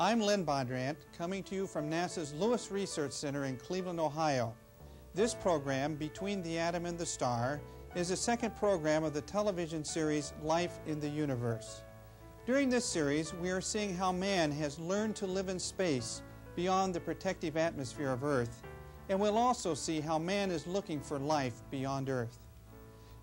I'm Lynn Bondrant, coming to you from NASA's Lewis Research Center in Cleveland, Ohio. This program, Between the Atom and the Star, is the second program of the television series Life in the Universe. During this series, we are seeing how man has learned to live in space beyond the protective atmosphere of Earth, and we'll also see how man is looking for life beyond Earth.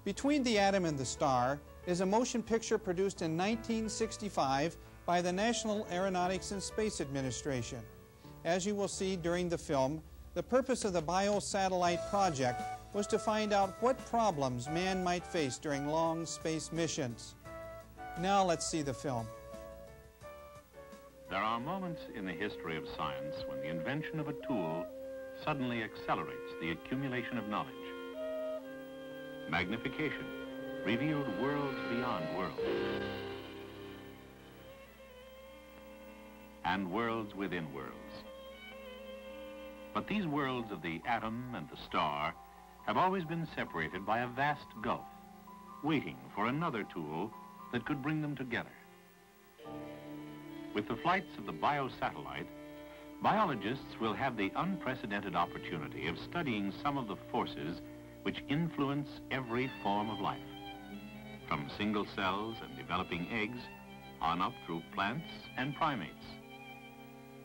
Between the Atom and the Star is a motion picture produced in 1965 by the National Aeronautics and Space Administration. As you will see during the film, the purpose of the biosatellite project was to find out what problems man might face during long space missions. Now let's see the film. There are moments in the history of science when the invention of a tool suddenly accelerates the accumulation of knowledge. Magnification revealed worlds beyond worlds, and worlds within worlds. But these worlds of the atom and the star have always been separated by a vast gulf, waiting for another tool that could bring them together. With the flights of the biosatellite, biologists will have the unprecedented opportunity of studying some of the forces which influence every form of life, from single cells and developing eggs on up through plants and primates,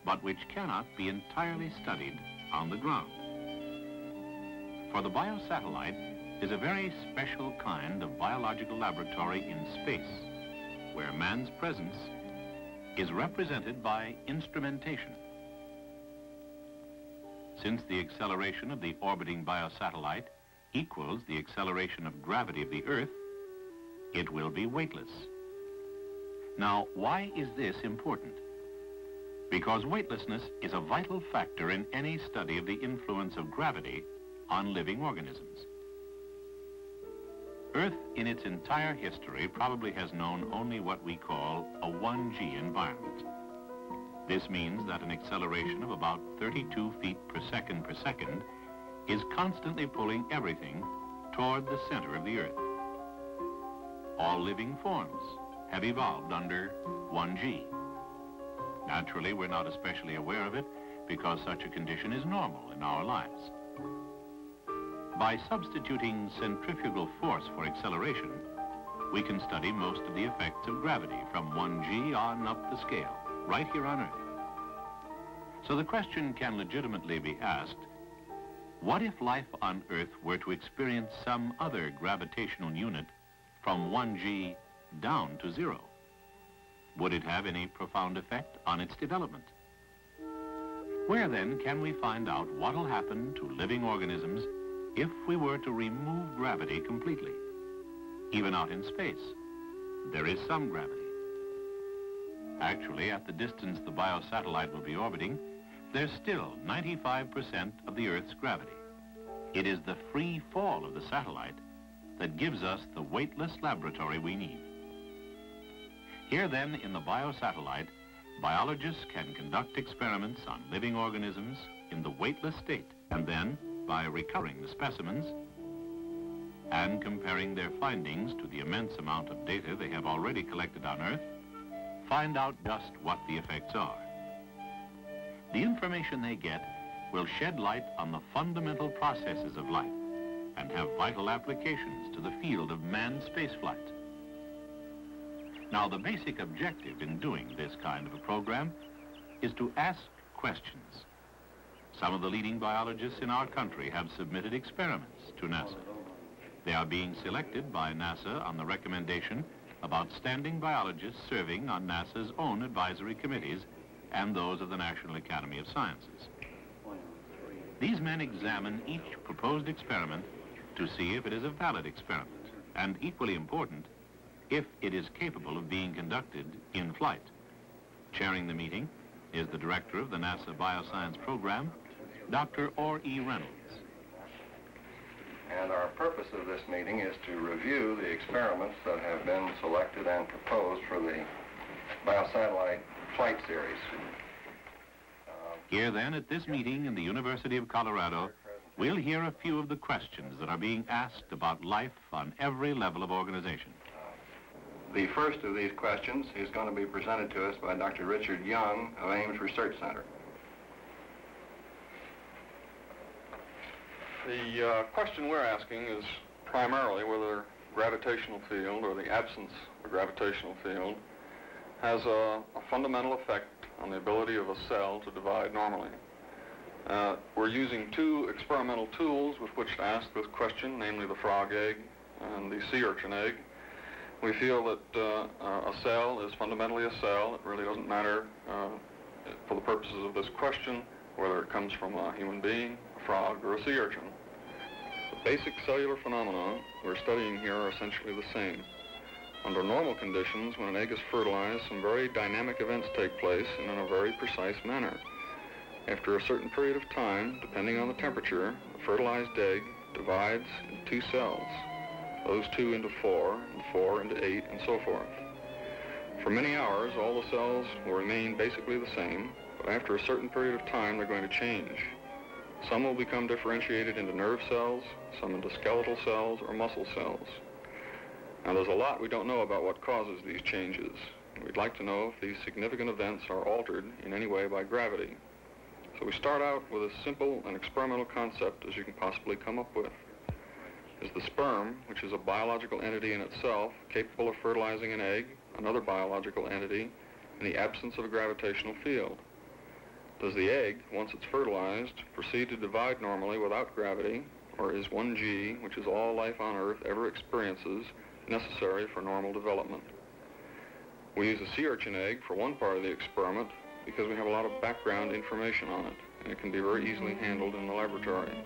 but which cannot be entirely studied on the ground. For the biosatellite is a very special kind of biological laboratory in space, where man's presence is represented by instrumentation. Since the acceleration of the orbiting biosatellite equals the acceleration of gravity of the Earth, it will be weightless. Now, why is this important? Because weightlessness is a vital factor in any study of the influence of gravity on living organisms. Earth, in its entire history, probably has known only what we call a 1G environment. This means that an acceleration of about 32 feet per second is constantly pulling everything toward the center of the Earth. All living forms have evolved under 1G. Naturally, we're not especially aware of it because such a condition is normal in our lives. By substituting centrifugal force for acceleration, we can study most of the effects of gravity from 1G on up the scale, right here on Earth. So the question can legitimately be asked, what if life on Earth were to experience some other gravitational unit from 1G down to zero? Would it have any profound effect on its development? Where then can we find out what'll happen to living organisms if we were to remove gravity completely? Even out in space, there is some gravity. Actually, at the distance the biosatellite will be orbiting, there's still 95% of the Earth's gravity. It is the free fall of the satellite that gives us the weightless laboratory we need. Here then, in the biosatellite, biologists can conduct experiments on living organisms in the weightless state, and then, by recovering the specimens and comparing their findings to the immense amount of data they have already collected on Earth, find out just what the effects are. The information they get will shed light on the fundamental processes of life and have vital applications to the field of manned spaceflight. Now, the basic objective in doing this kind of a program is to ask questions. Some of the leading biologists in our country have submitted experiments to NASA. They are being selected by NASA on the recommendation of outstanding biologists serving on NASA's own advisory committees and those of the National Academy of Sciences. These men examine each proposed experiment to see if it is a valid experiment, and equally important, if it is capable of being conducted in flight. Chairing the meeting is the director of the NASA Bioscience Program, Dr. Or E. Reynolds. And our purpose of this meeting is to review the experiments that have been selected and proposed for the biosatellite flight series. Here then, at this meeting in the University of Colorado, we'll hear a few of the questions that are being asked about life on every level of organization. The first of these questions is going to be presented to us by Dr. Richard Young of Ames Research Center. The question we're asking is primarily whether gravitational field or the absence of gravitational field has a fundamental effect on the ability of a cell to divide normally. We're using two experimental tools with which to ask this question, namely the frog egg and the sea urchin egg. We feel that a cell is fundamentally a cell. It really doesn't matter for the purposes of this question whether it comes from a human being, a frog, or a sea urchin. The basic cellular phenomena we're studying here are essentially the same. Under normal conditions, when an egg is fertilized, some very dynamic events take place and in a very precise manner. After a certain period of time, depending on the temperature, the fertilized egg divides into two cells, those two into four, and four into eight, and so forth. For many hours, all the cells will remain basically the same, but after a certain period of time, they're going to change. Some will become differentiated into nerve cells, some into skeletal cells or muscle cells. Now, there's a lot we don't know about what causes these changes. We'd like to know if these significant events are altered in any way by gravity. So we start out with as simple an experimental concept as you can possibly come up with. Is the sperm, which is a biological entity in itself, capable of fertilizing an egg, another biological entity, in the absence of a gravitational field? Does the egg, once it's fertilized, proceed to divide normally without gravity, or is 1G, which is all life on Earth ever experiences, necessary for normal development? We use a sea urchin egg for one part of the experiment because we have a lot of background information on it, and it can be very easily handled in the laboratory.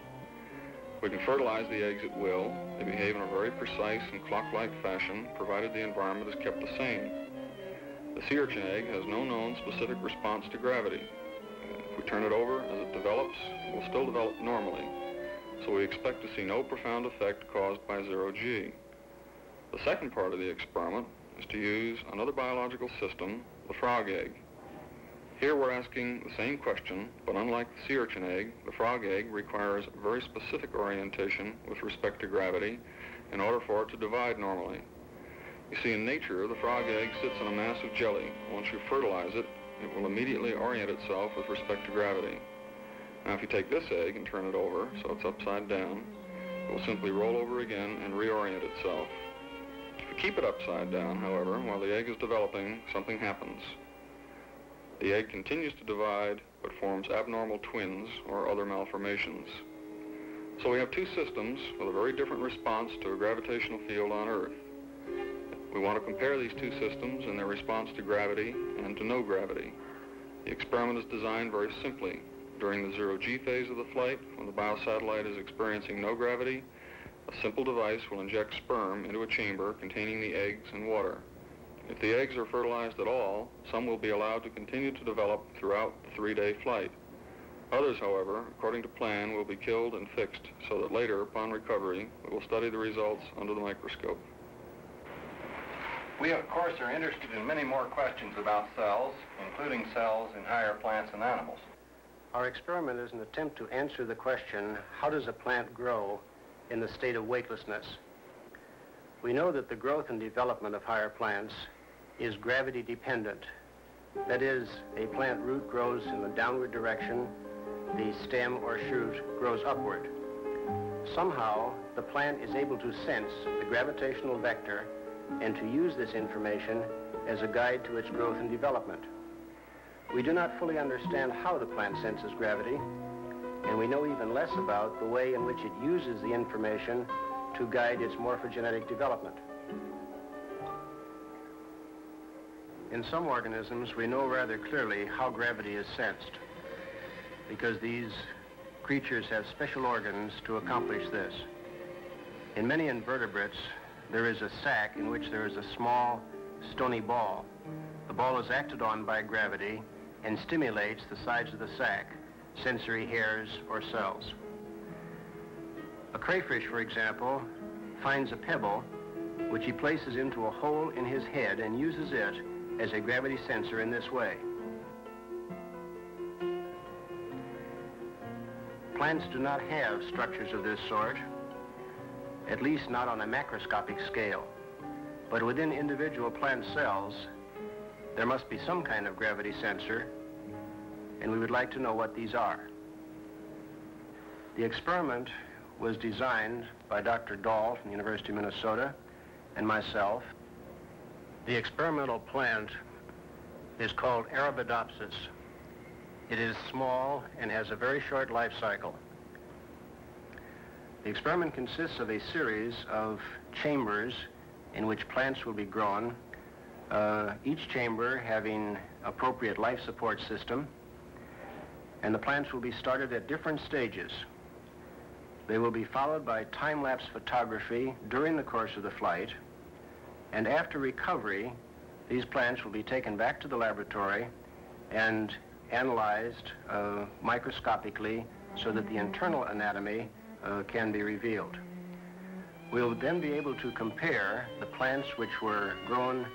We can fertilize the eggs at will. They behave in a very precise and clock-like fashion, provided the environment is kept the same. The sea urchin egg has no known specific response to gravity. If we turn it over, as it develops, it will still develop normally, so we expect to see no profound effect caused by 0G. The second part of the experiment is to use another biological system, the frog egg. Here we're asking the same question, but unlike the sea urchin egg, the frog egg requires a very specific orientation with respect to gravity in order for it to divide normally. You see, in nature, the frog egg sits on a mass of jelly. Once you fertilize it, it will immediately orient itself with respect to gravity. Now, if you take this egg and turn it over so it's upside down, it will simply roll over again and reorient itself. If you keep it upside down, however, while the egg is developing, something happens. The egg continues to divide, but forms abnormal twins or other malformations. So we have two systems with a very different response to a gravitational field on Earth. We want to compare these two systems and their response to gravity and to no gravity. The experiment is designed very simply. During the 0G phase of the flight, when the biosatellite is experiencing no gravity, a simple device will inject sperm into a chamber containing the eggs and water. If the eggs are fertilized at all, some will be allowed to continue to develop throughout the three-day flight. Others, however, according to plan, will be killed and fixed so that later, upon recovery, we will study the results under the microscope. We, of course, are interested in many more questions about cells, including cells in higher plants and animals. Our experiment is an attempt to answer the question, how does a plant grow in the state of weightlessness? We know that the growth and development of higher plants is gravity dependent. That is, a plant root grows in the downward direction, the stem or shoot grows upward. Somehow, the plant is able to sense the gravitational vector and to use this information as a guide to its growth and development. We do not fully understand how the plant senses gravity, and we know even less about the way in which it uses the information to guide its morphogenetic development. In some organisms, we know rather clearly how gravity is sensed, because these creatures have special organs to accomplish this. In many invertebrates, there is a sac in which there is a small, stony ball. The ball is acted on by gravity and stimulates the sides of the sac, sensory hairs or cells. A crayfish, for example, finds a pebble, which he places into a hole in his head and uses it as a gravity sensor in this way. Plants do not have structures of this sort, at least not on a macroscopic scale. But within individual plant cells, there must be some kind of gravity sensor, and we would like to know what these are. The experiment was designed by Dr. Dahl from the University of Minnesota and myself. The experimental plant is called Arabidopsis. It is small and has a very short life cycle. The experiment consists of a series of chambers in which plants will be grown, each chamber having appropriate life support system, and the plants will be started at different stages. They will be followed by time-lapse photography during the course of the flight, and after recovery, these plants will be taken back to the laboratory and analyzed microscopically so that the internal anatomy can be revealed. We'll then be able to compare the plants which were grown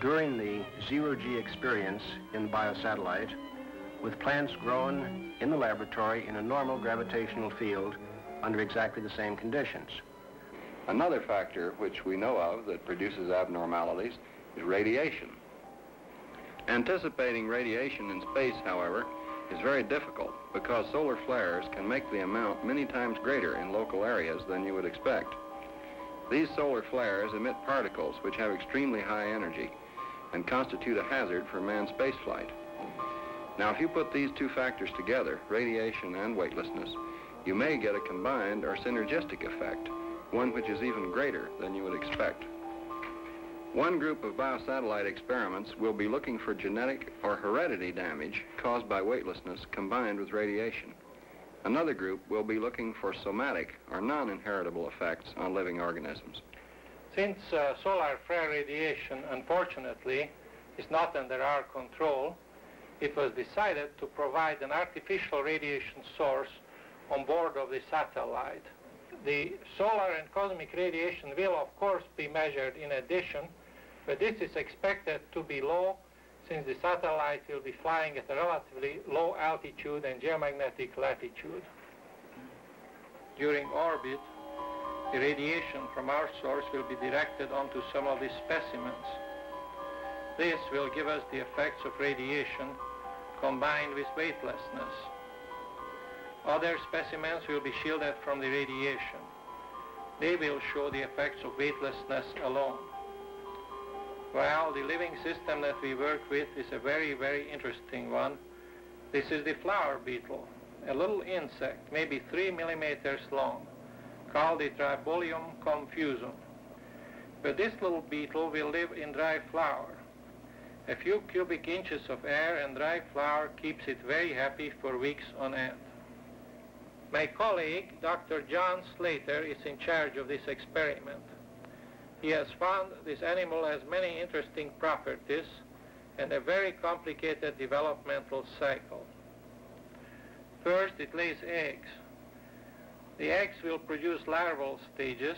during the zero-G experience in the biosatellite with plants grown in the laboratory in a normal gravitational field under exactly the same conditions. Another factor which we know of that produces abnormalities is radiation. Anticipating radiation in space, however, is very difficult because solar flares can make the amount many times greater in local areas than you would expect. These solar flares emit particles which have extremely high energy and constitute a hazard for manned spaceflight. Now, if you put these two factors together, radiation and weightlessness, you may get a combined or synergistic effect, one which is even greater than you would expect. One group of biosatellite experiments will be looking for genetic or heredity damage caused by weightlessness combined with radiation. Another group will be looking for somatic or non-inheritable effects on living organisms. Since solar flare radiation, unfortunately, is not under our control, it was decided to provide an artificial radiation source on board of the satellite. The solar and cosmic radiation will, of course, be measured in addition, but this is expected to be low since the satellite will be flying at a relatively low altitude and geomagnetic latitude. During orbit, the radiation from our source will be directed onto some of the specimens. This will give us the effects of radiation combined with weightlessness. Other specimens will be shielded from the radiation. They will show the effects of weightlessness alone. Well, the living system that we work with is a very, very interesting one. This is the flower beetle, a little insect, maybe 3 millimeters long, called the Tribolium confusum. But this little beetle will live in dry flower. A few cubic inches of air and dry flower keeps it very happy for weeks on end. My colleague, Dr. John Slater, is in charge of this experiment. He has found this animal has many interesting properties and a very complicated developmental cycle. First, it lays eggs. The eggs will produce larval stages,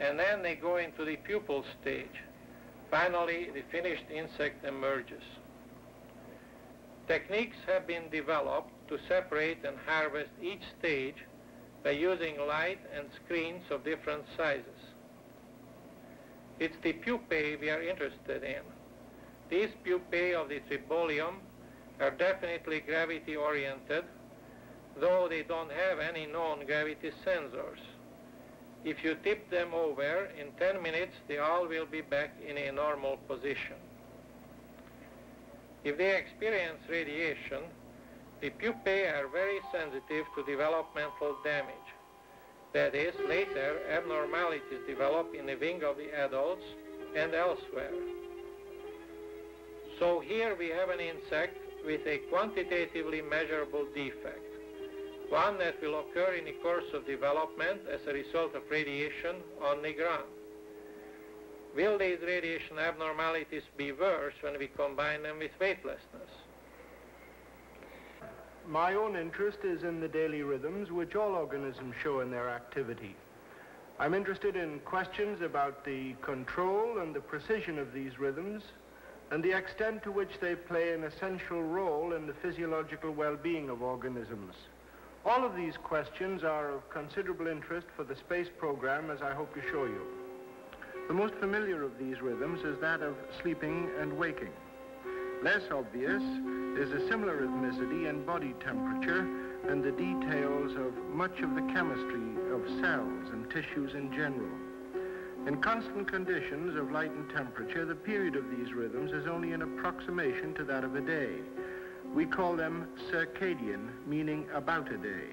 and then they go into the pupal stage. Finally, the finished insect emerges. Techniques have been developed to separate and harvest each stage by using light and screens of different sizes. It's the pupae we are interested in. These pupae of the Tribolium are definitely gravity-oriented, though they don't have any known gravity sensors. If you tip them over, in 10 minutes, they all will be back in a normal position. If they experience radiation, the pupae are very sensitive to developmental damage. That is, later abnormalities develop in the wing of the adults and elsewhere. So here we have an insect with a quantitatively measurable defect, one that will occur in the course of development as a result of radiation on the ground. Will these radiation abnormalities be worse when we combine them with weightlessness? My own interest is in the daily rhythms which all organisms show in their activity. I'm interested in questions about the control and the precision of these rhythms and the extent to which they play an essential role in the physiological well-being of organisms. All of these questions are of considerable interest for the space program, as I hope to show you. The most familiar of these rhythms is that of sleeping and waking. Less obvious is a similar rhythmicity in body temperature and the details of much of the chemistry of cells and tissues in general. In constant conditions of light and temperature, the period of these rhythms is only an approximation to that of a day. We call them circadian, meaning about a day.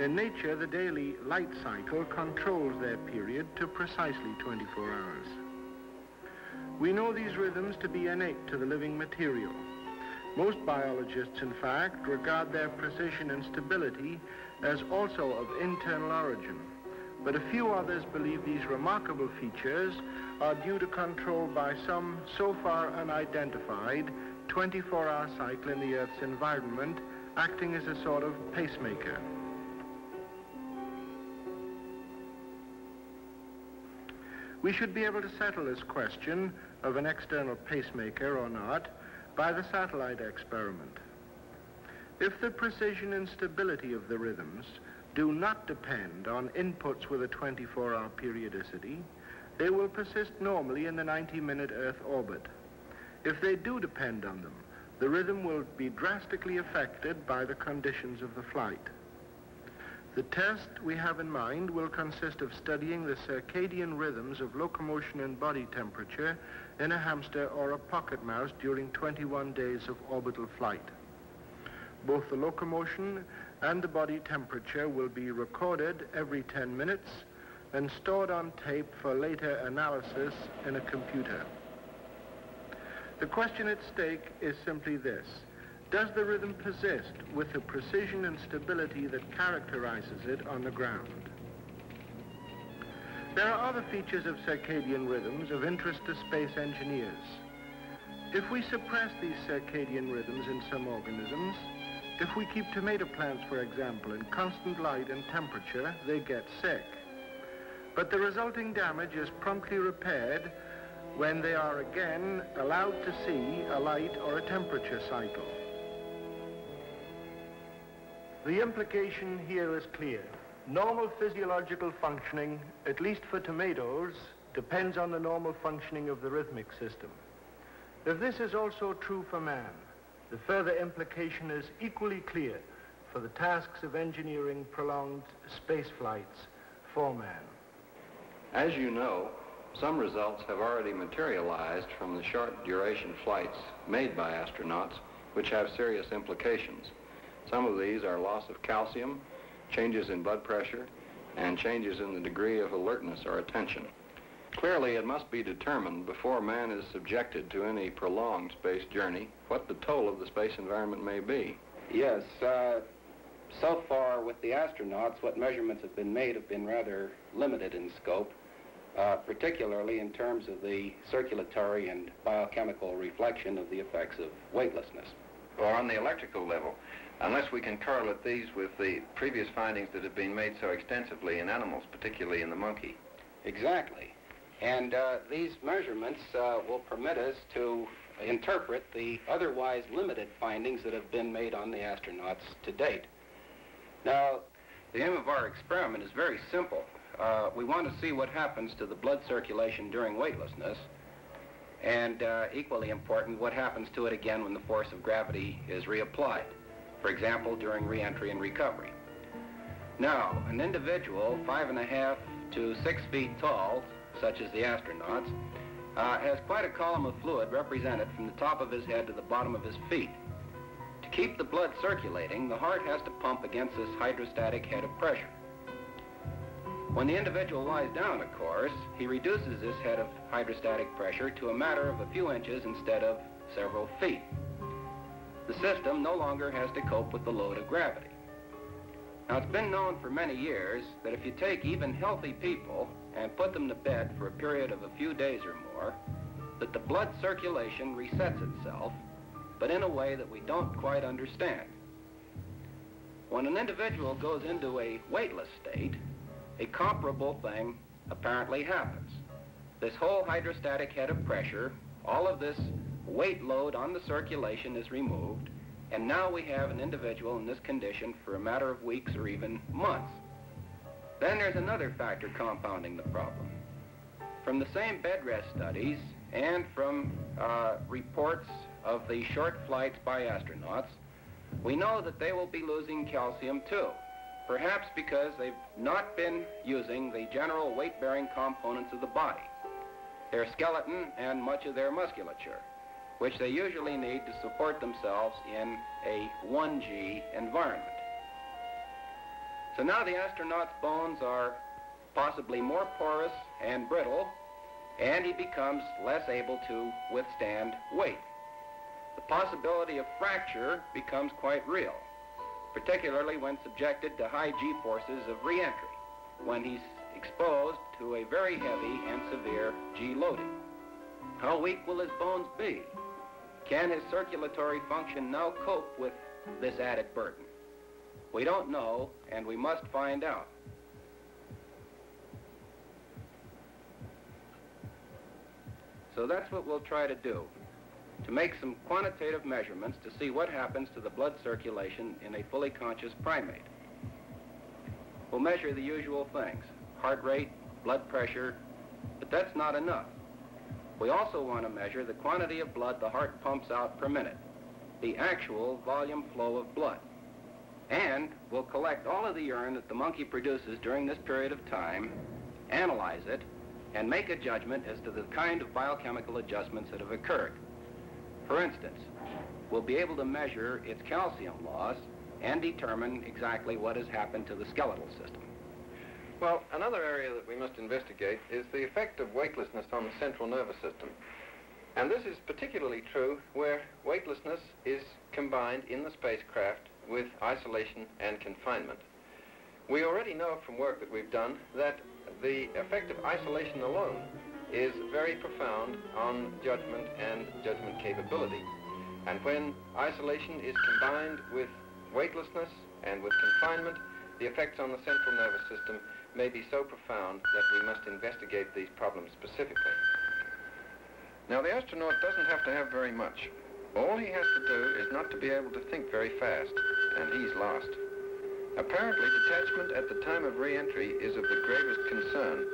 In nature, the daily light cycle controls their period to precisely 24 hours. We know these rhythms to be innate to the living material. Most biologists, in fact, regard their precision and stability as also of internal origin. But a few others believe these remarkable features are due to control by some so far unidentified 24-hour cycle in the Earth's environment, acting as a sort of pacemaker. We should be able to settle this question of an external pacemaker or not by the satellite experiment. If the precision and stability of the rhythms do not depend on inputs with a 24-hour periodicity, they will persist normally in the 90-minute Earth orbit. If they do depend on them, the rhythm will be drastically affected by the conditions of the flight. The test we have in mind will consist of studying the circadian rhythms of locomotion and body temperature in a hamster or a pocket mouse during 21 days of orbital flight. Both the locomotion and the body temperature will be recorded every 10 minutes and stored on tape for later analysis in a computer. The question at stake is simply this: does the rhythm persist with the precision and stability that characterizes it on the ground? There are other features of circadian rhythms of interest to space engineers. If we suppress these circadian rhythms in some organisms, if we keep tomato plants, for example, in constant light and temperature, they get sick. But the resulting damage is promptly repaired when they are again allowed to see a light or a temperature cycle. The implication here is clear. Normal physiological functioning, at least for tomatoes, depends on the normal functioning of the rhythmic system. If this is also true for man, the further implication is equally clear for the tasks of engineering prolonged space flights for man. As you know, some results have already materialized from the short-duration flights made by astronauts, which have serious implications. Some of these are loss of calcium, changes in blood pressure, and changes in the degree of alertness or attention. Clearly, it must be determined before man is subjected to any prolonged space journey what the toll of the space environment may be. Yes, so far with the astronauts, what measurements have been made have been rather limited in scope, particularly in terms of the circulatory and biochemical reflection of the effects of weightlessness. Or on the electrical level, unless we can correlate these with the previous findings that have been made so extensively in animals, particularly in the monkey. Exactly. And these measurements will permit us to interpret the otherwise limited findings that have been made on the astronauts to date. Now, the aim of our experiment is very simple. We want to see what happens to the blood circulation during weightlessness, and equally important, what happens to it again when the force of gravity is reapplied, for example, during re-entry and recovery. Now, an individual 5.5 to 6 feet tall, such as the astronauts, has quite a column of fluid represented from the top of his head to the bottom of his feet. To keep the blood circulating, the heart has to pump against this hydrostatic head of pressure. When the individual lies down, of course, he reduces this head of hydrostatic pressure to a matter of a few inches instead of several feet. The system no longer has to cope with the load of gravity. Now, it's been known for many years that if you take even healthy people and put them to bed for a period of a few days or more, that the blood circulation resets itself, but in a way that we don't quite understand. When an individual goes into a weightless state, a comparable thing apparently happens. This whole hydrostatic head of pressure, all of this weight load on the circulation is removed, and now we have an individual in this condition for a matter of weeks or even months. Then there's another factor compounding the problem. From the same bed rest studies and from reports of the short flights by astronauts, we know that they will be losing calcium too, perhaps because they've not been using the general weight-bearing components of the body, their skeleton and much of their musculature, which they usually need to support themselves in a 1G environment. So now the astronaut's bones are possibly more porous and brittle, and he becomes less able to withstand weight. The possibility of fracture becomes quite real, particularly when subjected to high G-forces of re-entry, when he's exposed to a very heavy and severe G-loading. How weak will his bones be? Can his circulatory function now cope with this added burden? We don't know, and we must find out. So that's what we'll try to do, to make some quantitative measurements to see what happens to the blood circulation in a fully conscious primate. We'll measure the usual things, heart rate, blood pressure, but that's not enough. We also want to measure the quantity of blood the heart pumps out per minute, the actual volume flow of blood. And we'll collect all of the urine that the monkey produces during this period of time, analyze it, and make a judgment as to the kind of biochemical adjustments that have occurred. For instance, we'll be able to measure its calcium loss and determine exactly what has happened to the skeletal system. Well, another area that we must investigate is the effect of weightlessness on the central nervous system. And this is particularly true where weightlessness is combined in the spacecraft with isolation and confinement. We already know from work that we've done that the effect of isolation alone is very profound on judgment and judgment capability. And when isolation is combined with weightlessness and with confinement, the effects on the central nervous system may be so profound that we must investigate these problems specifically. Now, the astronaut doesn't have to have very much. All he has to do is not to be able to think very fast, and he's lost. Apparently, detachment at the time of re-entry is of the gravest concern.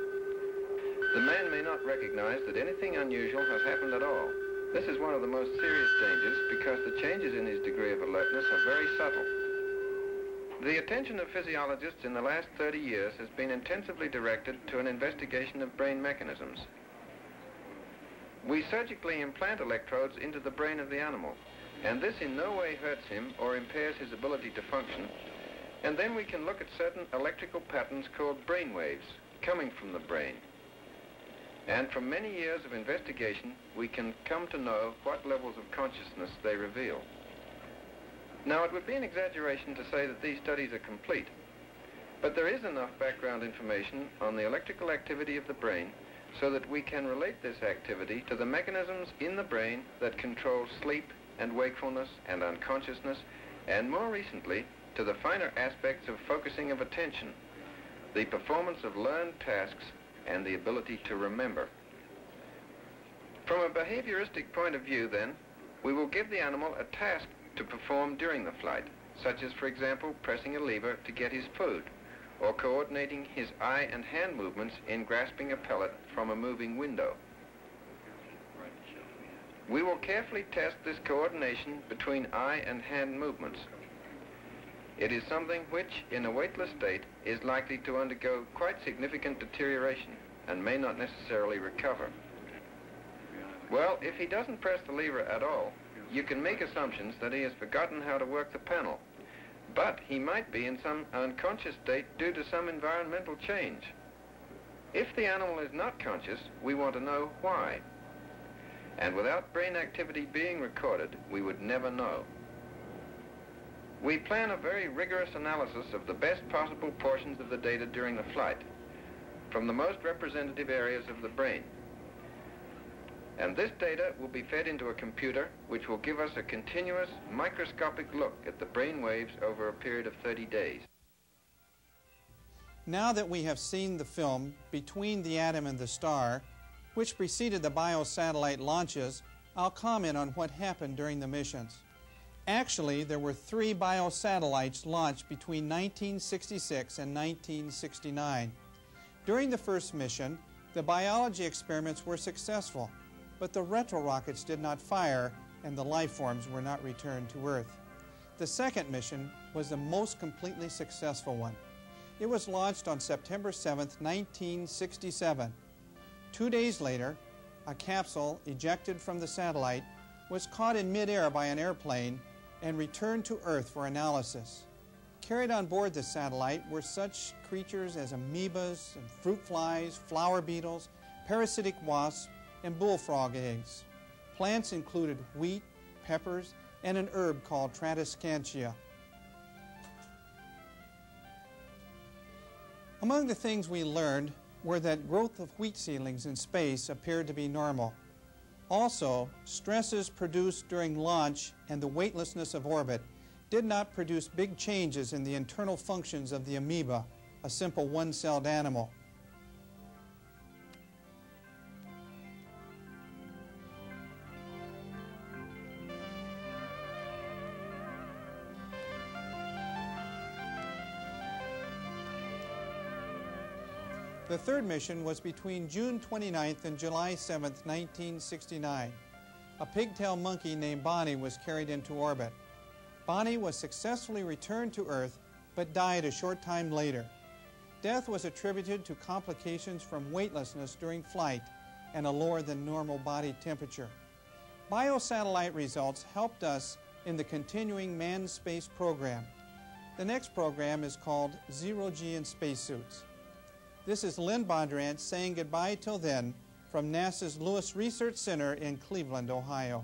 The man may not recognize that anything unusual has happened at all. This is one of the most serious dangers because the changes in his degree of alertness are very subtle. The attention of physiologists in the last 30 years has been intensively directed to an investigation of brain mechanisms. We surgically implant electrodes into the brain of the animal, and this in no way hurts him or impairs his ability to function. And then we can look at certain electrical patterns called brain waves coming from the brain. And from many years of investigation, we can come to know what levels of consciousness they reveal. Now, it would be an exaggeration to say that these studies are complete, but there is enough background information on the electrical activity of the brain so that we can relate this activity to the mechanisms in the brain that control sleep and wakefulness and unconsciousness, and more recently, to the finer aspects of focusing of attention, the performance of learned tasks, and the ability to remember. From a behavioristic point of view, then, we will give the animal a task to perform during the flight, such as, for example, pressing a lever to get his food, or coordinating his eye and hand movements in grasping a pellet from a moving window. We will carefully test this coordination between eye and hand movements. It is something which, in a weightless state, is likely to undergo quite significant deterioration and may not necessarily recover. Well, if he doesn't press the lever at all, you can make assumptions that he has forgotten how to work the panel. But he might be in some unconscious state due to some environmental change. If the animal is not conscious, we want to know why. And without brain activity being recorded, we would never know. We plan a very rigorous analysis of the best possible portions of the data during the flight, from the most representative areas of the brain. And this data will be fed into a computer, which will give us a continuous microscopic look at the brain waves over a period of 30 days. Now that we have seen the film Between the Atom and the Star, which preceded the biosatellite launches, I'll comment on what happened during the missions. Actually, there were 3 biosatellites launched between 1966 and 1969. During the first mission, The biology experiments were successful, but the retrorockets did not fire and the life forms were not returned to Earth. The second mission was the most completely successful one. It was launched on September 7, 1967. 2 days later, a capsule ejected from the satellite was caught in midair by an airplane and returned to Earth for analysis. Carried on board the satellite were such creatures as amoebas and fruit flies, flower beetles, parasitic wasps, and bullfrog eggs. Plants included wheat, peppers, and an herb called Tradescantia. Among the things we learned were that growth of wheat seedlings in space appeared to be normal. Also, stresses produced during launch and the weightlessness of orbit did not produce big changes in the internal functions of the amoeba, a simple one-celled animal. The third mission was between June 29th and July 7th, 1969. A pigtail monkey named Bonnie was carried into orbit. Bonnie was successfully returned to Earth, but died a short time later. Death was attributed to complications from weightlessness during flight and a lower than normal body temperature. Biosatellite results helped us in the continuing manned space program. The next program is called Zero-G in Spacesuits. This is Lynn Bondrant saying goodbye till then from NASA's Lewis Research Center in Cleveland, Ohio.